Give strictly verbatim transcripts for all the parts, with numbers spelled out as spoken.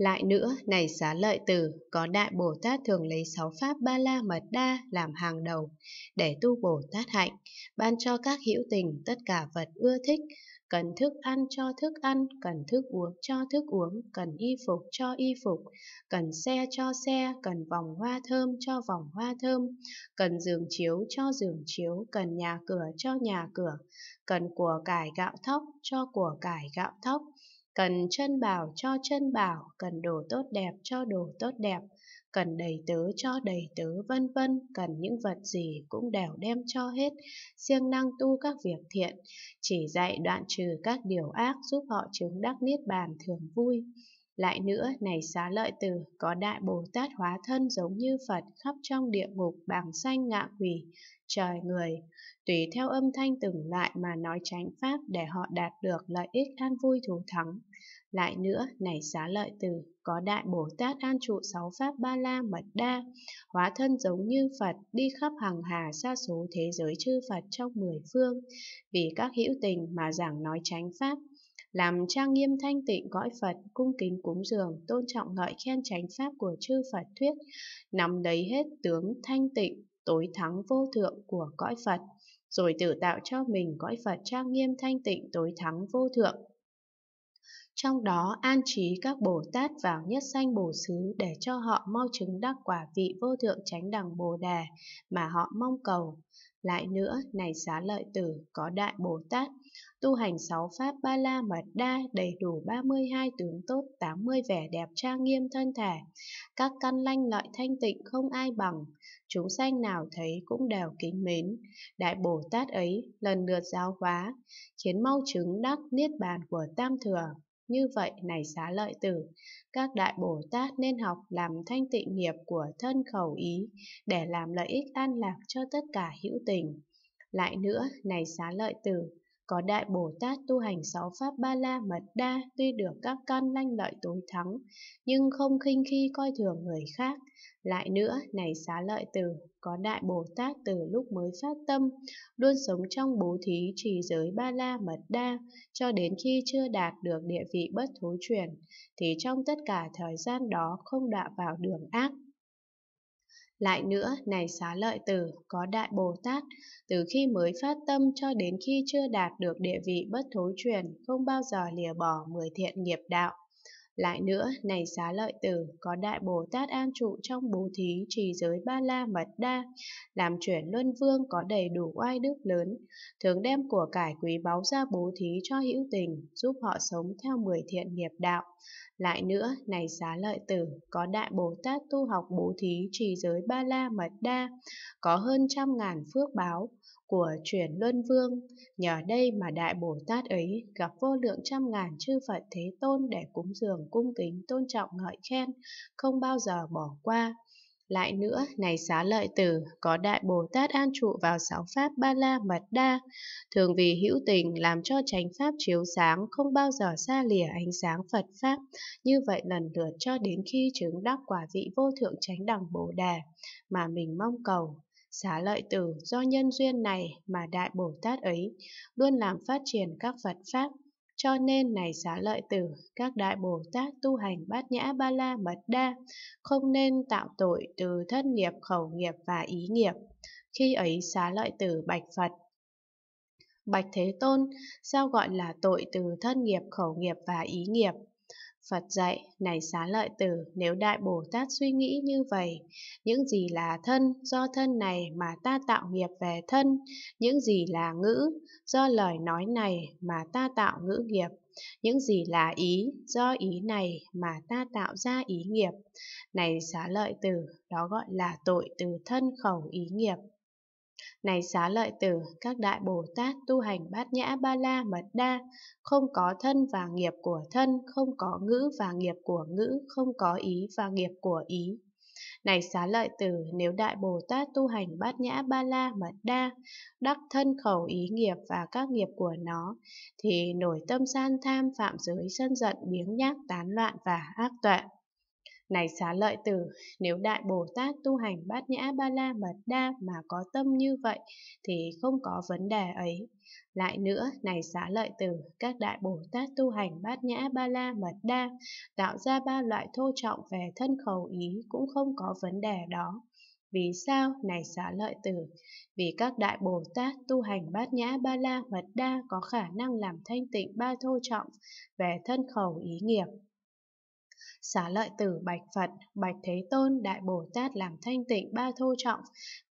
Lại nữa, này Xá Lợi Tử, có Đại Bồ Tát thường lấy sáu pháp Ba La Mật Đa làm hàng đầu để tu Bồ Tát hạnh, ban cho các hữu tình tất cả vật ưa thích, cần thức ăn cho thức ăn, cần thức uống cho thức uống, cần y phục cho y phục, cần xe cho xe, cần vòng hoa thơm cho vòng hoa thơm, cần giường chiếu cho giường chiếu, cần nhà cửa cho nhà cửa, cần của cải gạo thóc cho của cải gạo thóc, cần chân bảo cho chân bảo, cần đồ tốt đẹp cho đồ tốt đẹp, cần đầy tớ cho đầy tớ, vân vân. Cần những vật gì cũng đều đem cho hết, siêng năng tu các việc thiện, chỉ dạy đoạn trừ các điều ác, giúp họ chứng đắc niết bàn thường vui. Lại nữa, này Xá Lợi Tử, có Đại Bồ Tát hóa thân giống như Phật, khắp trong địa ngục, bàng sanh, ngạ quỷ, trời người, tùy theo âm thanh từng loại mà nói chánh pháp để họ đạt được lợi ích an vui thú thắng. Lại nữa, này Xá Lợi Tử, có Đại Bồ Tát an trụ sáu pháp Ba La Mật Đa, hóa thân giống như Phật, đi khắp hằng hà sa số thế giới chư Phật trong mười phương, vì các hữu tình mà giảng nói chánh pháp, làm trang nghiêm thanh tịnh cõi Phật, cung kính cúng dường, tôn trọng ngợi khen chánh pháp của chư Phật thuyết, nắm đấy hết tướng thanh tịnh, tối thắng vô thượng của cõi Phật, rồi tự tạo cho mình cõi Phật trang nghiêm thanh tịnh tối thắng vô thượng. Trong đó an trí các Bồ Tát vào nhất sanh Bồ xứ để cho họ mau chứng đắc quả vị vô thượng chánh đẳng Bồ Đề mà họ mong cầu. Lại nữa, này Xá Lợi Tử, có Đại Bồ Tát tu hành sáu pháp Ba La Mật Đa, đầy đủ ba mươi hai tướng tốt, tám mươi vẻ đẹp trang nghiêm thân thể, các căn lanh lợi thanh tịnh không ai bằng, chúng sanh nào thấy cũng đều kính mến. Đại Bồ Tát ấy lần lượt giáo hóa, khiến mau chứng đắc niết bàn của Tam Thừa. Như vậy, này Xá Lợi Tử, các Đại Bồ Tát nên học làm thanh tịnh nghiệp của thân khẩu ý, để làm lợi ích an lạc cho tất cả hữu tình. Lại nữa, này Xá Lợi Tử, có Đại Bồ Tát tu hành sáu pháp Ba La Mật Đa, tuy được các căn lanh lợi tối thắng, nhưng không khinh khi coi thường người khác. Lại nữa, này Xá Lợi Tử, có Đại Bồ Tát từ lúc mới phát tâm, luôn sống trong bố thí trì giới Ba La Mật Đa, cho đến khi chưa đạt được địa vị bất thối chuyển, thì trong tất cả thời gian đó không đọa vào đường ác. Lại nữa, này Xá Lợi Tử, có Đại Bồ Tát, từ khi mới phát tâm cho đến khi chưa đạt được địa vị bất thối chuyển, không bao giờ lìa bỏ mười thiện nghiệp đạo. Lại nữa, này Xá Lợi Tử, có Đại Bồ Tát an trụ trong bố thí trì giới Ba La Mật Đa, làm chuyển luân vương, có đầy đủ oai đức lớn, thường đem của cải quý báu ra bố thí cho hữu tình, giúp họ sống theo mười thiện nghiệp đạo. Lại nữa, này Xá Lợi Tử, có Đại Bồ Tát tu học bố thí trì giới Ba La Mật Đa, có hơn trăm ngàn phước báo của chuyển luân vương, nhờ đây mà Đại Bồ Tát ấy gặp vô lượng trăm ngàn chư Phật Thế Tôn để cúng dường cung kính tôn trọng ngợi khen, không bao giờ bỏ qua. Lại nữa, này Xá Lợi Tử, có Đại Bồ Tát an trụ vào sáu pháp Ba La Mật Đa, thường vì hữu tình làm cho chánh pháp chiếu sáng, không bao giờ xa lìa ánh sáng Phật pháp. Như vậy lần lượt cho đến khi chứng đắc quả vị vô thượng chánh đẳng Bồ Đề mà mình mong cầu. Xá Lợi Tử, do nhân duyên này mà Đại Bồ Tát ấy luôn làm phát triển các Phật pháp. Cho nên, này Xá Lợi Tử, các Đại Bồ Tát tu hành Bát Nhã Ba La Mật Đa, không nên tạo tội từ thân nghiệp, khẩu nghiệp và ý nghiệp. Khi ấy Xá Lợi Tử bạch Phật: Bạch Thế Tôn, sao gọi là tội từ thân nghiệp, khẩu nghiệp và ý nghiệp? Phật dạy, này Xá Lợi Tử, nếu Đại Bồ Tát suy nghĩ như vậy, những gì là thân, do thân này mà ta tạo nghiệp về thân, những gì là ngữ, do lời nói này mà ta tạo ngữ nghiệp, những gì là ý, do ý này mà ta tạo ra ý nghiệp. Này Xá Lợi Tử, đó gọi là tội từ thân khẩu ý nghiệp. Này Xá Lợi Tử, các Đại Bồ Tát tu hành Bát Nhã Ba La Mật Đa, không có thân và nghiệp của thân, không có ngữ và nghiệp của ngữ, không có ý và nghiệp của ý. Này Xá Lợi Tử, nếu Đại Bồ Tát tu hành Bát Nhã Ba La Mật Đa, đắc thân khẩu ý nghiệp và các nghiệp của nó, thì nổi tâm san tham, phạm giới, sân giận, biếng nhác, tán loạn và ác tuệ. Này Xá Lợi Tử, nếu Đại Bồ Tát tu hành Bát Nhã Ba La Mật Đa mà có tâm như vậy thì không có vấn đề ấy. Lại nữa, này Xá Lợi Tử, các Đại Bồ Tát tu hành Bát Nhã Ba La Mật Đa, tạo ra ba loại thô trọng về thân khẩu ý cũng không có vấn đề đó. Vì sao, này Xá Lợi Tử? Vì các Đại Bồ Tát tu hành Bát Nhã Ba La Mật Đa có khả năng làm thanh tịnh ba thô trọng về thân khẩu ý nghiệp. Xá Lợi Tử bạch Phật, bạch Thế Tôn, Đại Bồ Tát làm thanh tịnh ba thô trọng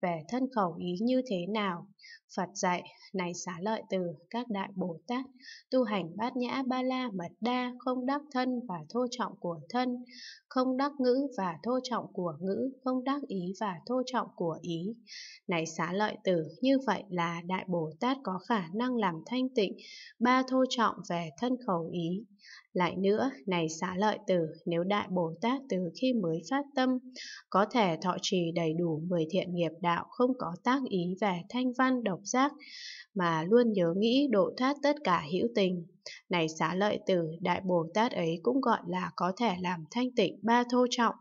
về thân khẩu ý như thế nào? Phật dạy, này Xá Lợi Tử, các Đại Bồ Tát tu hành Bát Nhã Ba La Mật Đa không đắc thân và thô trọng của thân, không đắc ngữ và thô trọng của ngữ, không đắc ý và thô trọng của ý. Này Xá Lợi Tử, như vậy là Đại Bồ Tát có khả năng làm thanh tịnh ba thô trọng về thân khẩu ý. Lại nữa, này Xá Lợi Tử, nếu Đại Bồ Tát từ khi mới phát tâm có thể thọ trì đầy đủ mười thiện nghiệp đạo, không có tác ý về thanh văn độc giác mà luôn nhớ nghĩ độ thoát tất cả hữu tình. Này Xá Lợi Tử, Đại Bồ Tát ấy cũng gọi là có thể làm thanh tịnh ba thô trọng.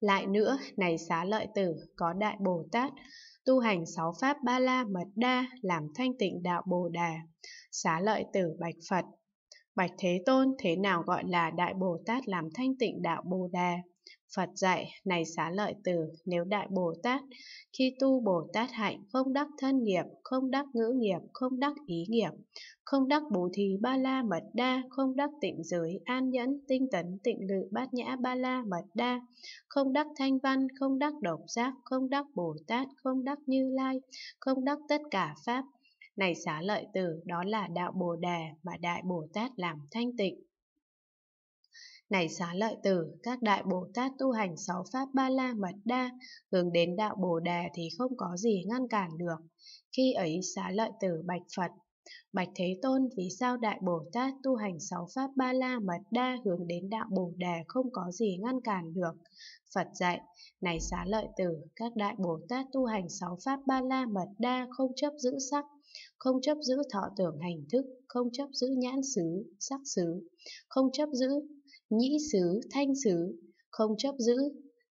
Lại nữa, này Xá Lợi Tử, có Đại Bồ Tát tu hành sáu pháp Ba La Mật Đa làm thanh tịnh đạo Bồ Đề. Xá Lợi Tử bạch Phật, bạch Thế Tôn, thế nào gọi là Đại Bồ Tát làm thanh tịnh đạo Bồ Đề? Phật dạy, này Xá Lợi Tử, nếu Đại Bồ Tát khi tu Bồ Tát hạnh không đắc thân nghiệp, không đắc ngữ nghiệp, không đắc ý nghiệp, không đắc bố thí Ba La Mật Đa, không đắc tịnh giới, an nhẫn, tinh tấn, tịnh lự Bát Nhã Ba La Mật Đa, không đắc thanh văn, không đắc độc giác, không đắc Bồ Tát, không đắc Như Lai, không đắc tất cả pháp. Này Xá Lợi Tử, đó là đạo Bồ Đề mà Đại Bồ Tát làm thanh tịnh. Này Xá Lợi Tử, các Đại Bồ Tát tu hành sáu pháp Ba La Mật Đa, hướng đến đạo Bồ Đề thì không có gì ngăn cản được. Khi ấy Xá Lợi Tử bạch Phật, bạch Thế Tôn, vì sao Đại Bồ Tát tu hành sáu pháp Ba La Mật Đa hướng đến đạo Bồ Đề không có gì ngăn cản được? Phật dạy, này Xá Lợi Tử, các Đại Bồ Tát tu hành sáu pháp Ba La Mật Đa không chấp giữ sắc, không chấp giữ thọ tưởng hành thức, không chấp giữ nhãn xứ, sắc xứ, không chấp giữ nhĩ xứ, thanh xứ, không chấp giữ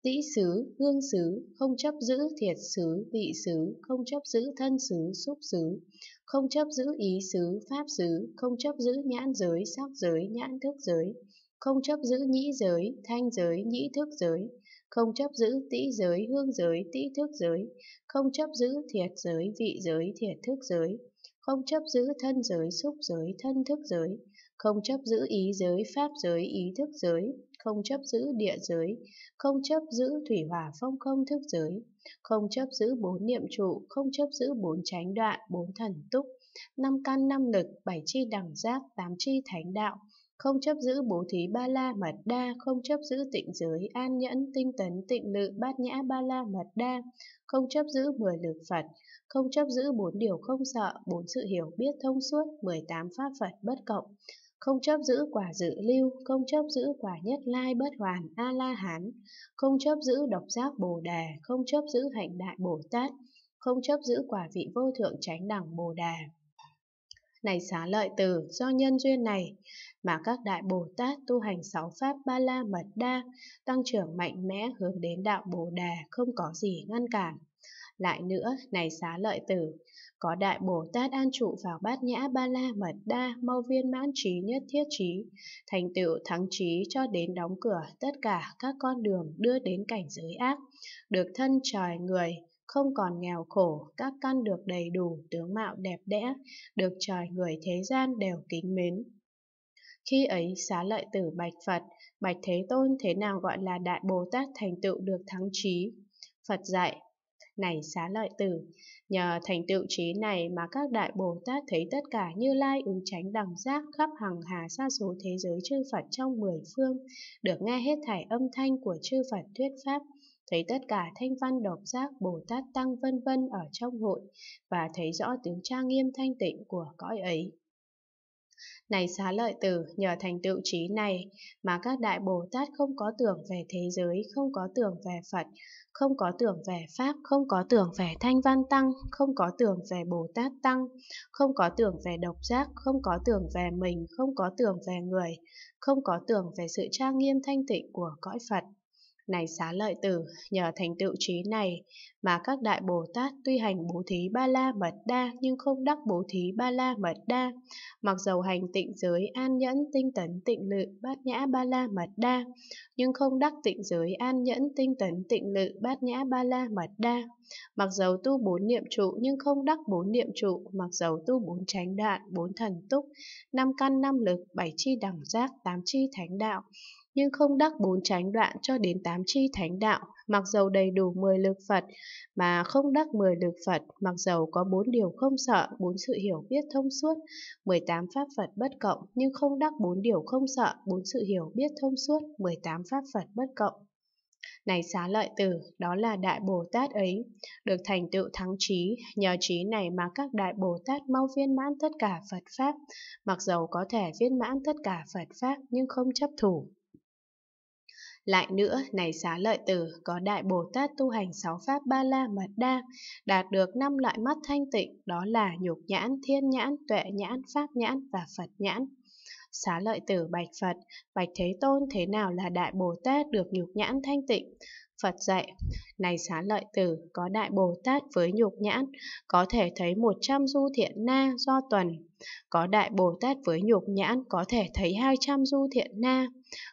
tĩ xứ, hương xứ, không chấp giữ thiệt xứ, vị xứ, không chấp giữ thân xứ, xúc xứ, không chấp giữ ý xứ, pháp xứ, không chấp giữ nhãn giới, sắc giới, nhãn thức giới, không chấp giữ nhĩ giới, thanh giới, nhĩ thức giới, không chấp giữ tĩ giới, hương giới, tĩ thức giới, không chấp giữ thiệt giới, vị giới, thiệt thức giới, không chấp giữ thân giới, xúc giới, thân thức giới, không chấp giữ ý giới, pháp giới, ý thức giới, không chấp giữ địa giới, không chấp giữ thủy hỏa phong không thức giới, không chấp giữ bốn niệm trụ, không chấp giữ bốn chánh đoạn, bốn thần túc, năm căn năm lực, bảy chi đẳng giác, tám chi thánh đạo, không chấp giữ bố thí Ba La Mật Đa, không chấp giữ tịnh giới, an nhẫn, tinh tấn, tịnh lự Bát Nhã Ba La Mật Đa, không chấp giữ mười lực Phật, không chấp giữ bốn điều không sợ, bốn sự hiểu biết thông suốt, mười tám pháp Phật bất cộng, không chấp giữ quả dự lưu, không chấp giữ quả nhất lai bất hoàn A La Hán, không chấp giữ độc giác Bồ Đề, không chấp giữ hạnh đại Bồ Tát, không chấp giữ quả vị vô thượng chánh đẳng Bồ Đề. Này Xá Lợi Tử, do nhân duyên này mà các Đại Bồ Tát tu hành sáu pháp Ba La Mật Đa tăng trưởng mạnh mẽ hướng đến đạo Bồ Đề không có gì ngăn cản. Lại nữa, này Xá Lợi Tử, có Đại Bồ Tát an trụ vào Bát Nhã Ba La Mật Đa, mau viên mãn trí nhất thiết trí, thành tựu thắng trí cho đến đóng cửa tất cả các con đường đưa đến cảnh giới ác, được thân trời người, không còn nghèo khổ, các căn được đầy đủ, tướng mạo đẹp đẽ, được trời người thế gian đều kính mến. Khi ấy Xá Lợi Tử bạch Phật, bạch Thế Tôn, thế nào gọi là Đại Bồ Tát thành tựu được thắng trí? Phật dạy, này Xá Lợi Tử, nhờ thành tựu trí này mà các Đại Bồ Tát thấy tất cả Như Lai ứng chánh đẳng giác khắp hằng hà sa số thế giới chư Phật trong mười phương, được nghe hết thảy âm thanh của chư Phật thuyết pháp, thấy tất cả thanh văn độc giác Bồ Tát tăng vân vân ở trong hội, và thấy rõ tướng trang nghiêm thanh tịnh của cõi ấy. Này Xá Lợi Tử, nhờ thành tựu trí này mà các đại Bồ Tát không có tưởng về thế giới, không có tưởng về Phật, không có tưởng về Pháp, không có tưởng về Thanh Văn Tăng, không có tưởng về Bồ Tát Tăng, không có tưởng về độc giác, không có tưởng về mình, không có tưởng về người, không có tưởng về sự trang nghiêm thanh tịnh của cõi Phật. Này Xá Lợi Tử, nhờ thành tựu trí này mà các đại Bồ Tát tuy hành bố thí ba la mật đa nhưng không đắc bố thí ba la mật đa, mặc dầu hành tịnh giới an nhẫn tinh tấn tịnh lự bát nhã ba la mật đa nhưng không đắc tịnh giới an nhẫn tinh tấn tịnh lự bát nhã ba la mật đa, mặc dầu tu bốn niệm trụ nhưng không đắc bốn niệm trụ, mặc dầu tu bốn chánh đạn, bốn thần túc, năm căn năm lực, bảy chi đẳng giác, tám chi thánh đạo nhưng không đắc bốn chánh đoạn cho đến tám chi thánh đạo, mặc dầu đầy đủ mười lực Phật mà không đắc mười lực Phật, mặc dầu có bốn điều không sợ, bốn sự hiểu biết thông suốt, mười tám pháp Phật bất cộng nhưng không đắc bốn điều không sợ, bốn sự hiểu biết thông suốt, mười tám pháp Phật bất cộng. Này Xá Lợi Tử, đó là đại Bồ Tát ấy, được thành tựu thắng trí, nhờ trí này mà các đại Bồ Tát mau viên mãn tất cả Phật Pháp, mặc dầu có thể viên mãn tất cả Phật Pháp nhưng không chấp thủ. Lại nữa, này Xá Lợi Tử, có đại Bồ Tát tu hành sáu pháp ba la mật đa, đạt được năm loại mắt thanh tịnh, đó là nhục nhãn, thiên nhãn, tuệ nhãn, pháp nhãn và Phật nhãn. Xá Lợi Tử bạch Phật, bạch Thế Tôn, thế nào là đại Bồ Tát được nhục nhãn thanh tịnh? Phật dạy, này Xá Lợi Tử, có đại Bồ Tát với nhục nhãn, có thể thấy một trăm du thiện na do tuần. Có đại Bồ Tát với nhục nhãn, có thể thấy hai trăm du thiện na.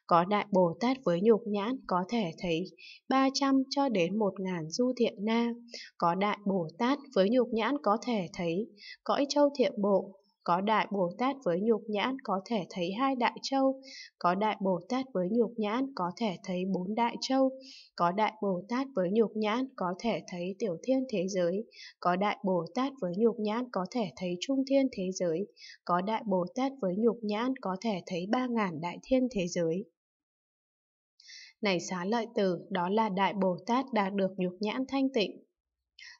Có đại Bồ Tát với nhục nhãn, có thể thấy ba trăm cho đến một nghìn du thiện na. Có đại Bồ Tát với nhục nhãn, có thể thấy cõi châu thiện bộ. Có đại Bồ Tát với nhục nhãn có thể thấy hai đại châu, có đại Bồ Tát với nhục nhãn có thể thấy bốn đại châu, có đại Bồ Tát với nhục nhãn có thể thấy tiểu thiên thế giới, có đại Bồ Tát với nhục nhãn có thể thấy trung thiên thế giới, có đại Bồ Tát với nhục nhãn có thể thấy ba ngàn đại thiên thế giới. Này Xá Lợi Tử, đó là đại Bồ Tát đạt được nhục nhãn thanh tịnh.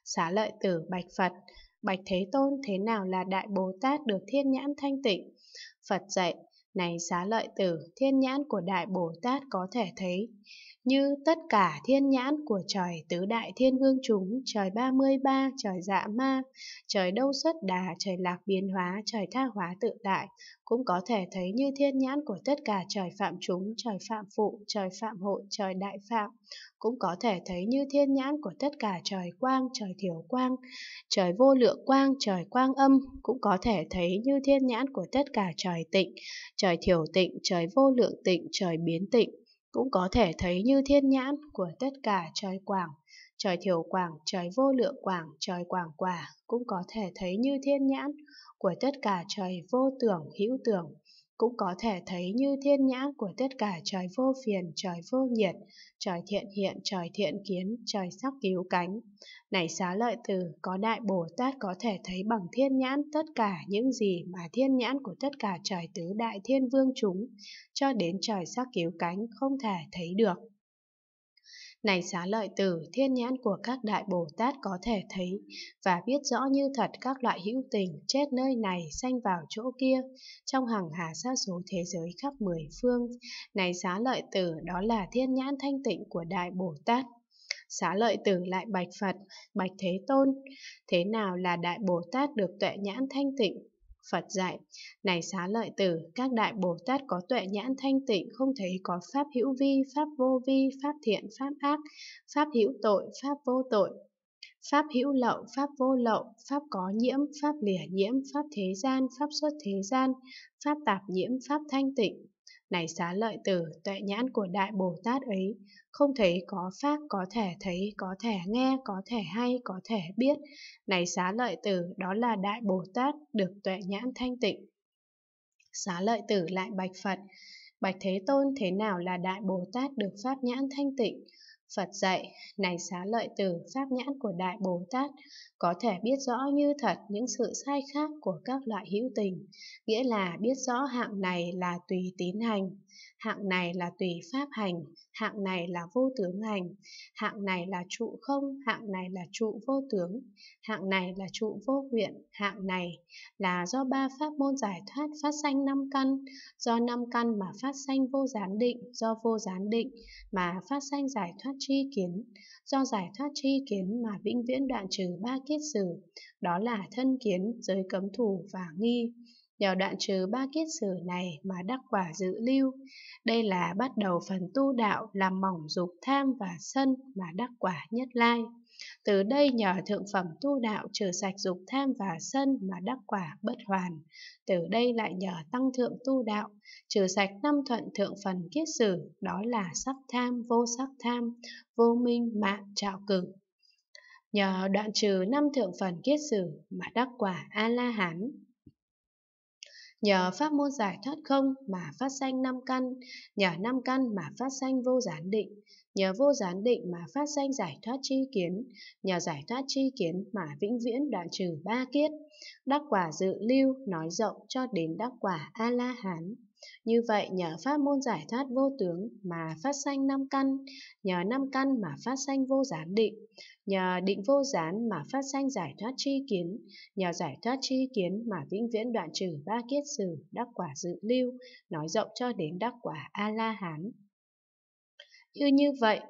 Xá Lợi Tử bạch Phật, bạch Thế Tôn, thế nào là đại Bồ Tát được thiên nhãn thanh tịnh? Phật dạy, này Xá Lợi Tử, thiên nhãn của đại Bồ Tát có thể thấy như tất cả thiên nhãn của trời tứ đại thiên vương chúng, trời ba mươi ba, trời Dạ Ma, trời Đâu Xuất Đà, trời Lạc Biến Hóa, trời Tha Hóa Tự Tại, cũng có thể thấy như thiên nhãn của tất cả trời Phạm chúng, trời Phạm phụ, trời Phạm hội, trời Đại Phạm, cũng có thể thấy như thiên nhãn của tất cả trời Quang, trời Thiểu Quang, trời Vô Lượng Quang, trời Quang Âm, cũng có thể thấy như thiên nhãn của tất cả trời Tịnh, trời Thiểu Tịnh, trời Vô Lượng Tịnh, trời Biến Tịnh, cũng có thể thấy như thiên nhãn của tất cả trời Quảng, trời Thiểu Quảng, trời Vô Lượng Quảng, trời Quảng Quả, cũng có thể thấy như thiên nhãn của tất cả trời Vô Tưởng, Hữu Tưởng, cũng có thể thấy như thiên nhãn của tất cả trời Vô Phiền, trời Vô Nhiệt, trời Thiện Hiện, trời Thiện Kiến, trời Sắc Cứu Cánh. Này Xá Lợi Tử, có đại Bồ Tát có thể thấy bằng thiên nhãn tất cả những gì mà thiên nhãn của tất cả trời tứ đại thiên vương chúng cho đến trời Sắc Cứu Cánh không thể thấy được. Này Xá Lợi Tử, thiên nhãn của các đại Bồ Tát có thể thấy và biết rõ như thật các loại hữu tình, chết nơi này, sanh vào chỗ kia, trong hằng hà sa số thế giới khắp mười phương. Này Xá Lợi Tử, đó là thiên nhãn thanh tịnh của đại Bồ Tát. Xá Lợi Tử lại bạch Phật, bạch Thế Tôn, thế nào là đại Bồ Tát được tuệ nhãn thanh tịnh? Phật dạy, này Xá Lợi Tử, các đại Bồ Tát có tuệ nhãn thanh tịnh không thấy có pháp hữu vi, pháp vô vi, pháp thiện, pháp ác, pháp hữu tội, pháp vô tội, pháp hữu lậu, pháp vô lậu, pháp có nhiễm, pháp lìa nhiễm, pháp thế gian, pháp xuất thế gian, pháp tạp nhiễm, pháp thanh tịnh. Này Xá Lợi Tử, tuệ nhãn của đại Bồ Tát ấy không thấy có pháp, có thể thấy, có thể nghe, có thể hay, có thể biết. Này Xá Lợi Tử, đó là đại Bồ Tát được tuệ nhãn thanh tịnh. Xá Lợi Tử lại bạch Phật, bạch Thế Tôn, thế nào là đại Bồ Tát được pháp nhãn thanh tịnh? Phật dạy, này Xá Lợi Tử, pháp nhãn của đại Bồ Tát có thể biết rõ như thật những sự sai khác của các loại hữu tình, nghĩa là biết rõ hạng này là tùy tín hành, hạng này là tùy pháp hành, hạng này là vô tướng hành, hạng này là trụ không, hạng này là trụ vô tướng, hạng này là trụ vô nguyện, hạng này là do ba pháp môn giải thoát phát sanh năm căn, do năm căn mà phát sanh vô gián định, do vô gián định mà phát sanh giải thoát tri kiến, do giải thoát tri kiến mà vĩnh viễn đoạn trừ ba kiết sử, đó là thân kiến, giới cấm thủ và nghi. Nhờ đoạn trừ ba kiết sử này mà đắc quả dự lưu. Đây là bắt đầu phần tu đạo làm mỏng dục tham và sân mà đắc quả nhất lai. Từ đây nhờ thượng phẩm tu đạo trừ sạch dục tham và sân mà đắc quả bất hoàn. Từ đây lại nhờ tăng thượng tu đạo trừ sạch năm thuận thượng phần kiết sử, đó là sắc tham, vô sắc tham, vô minh, mạng, trạo cử. Nhờ đoạn trừ năm thượng phần kiết sử mà đắc quả A-la-hán. Nhờ pháp môn giải thoát không mà phát sanh năm căn, nhờ năm căn mà phát sanh vô gián định, nhờ vô gián định mà phát sanh giải thoát tri kiến, nhờ giải thoát tri kiến mà vĩnh viễn đoạn trừ ba kiết, đắc quả dự lưu nói rộng cho đến đắc quả A-la-hán. Như vậy nhờ pháp môn giải thoát vô tướng mà phát sanh năm căn, nhờ năm căn mà phát sanh vô gián định, nhờ định vô gián mà phát sanh giải thoát tri kiến, nhờ giải thoát tri kiến mà vĩnh viễn đoạn trừ ba kiết sử, đắc quả dự lưu, nói rộng cho đến đắc quả A-la-hán. Như như vậy,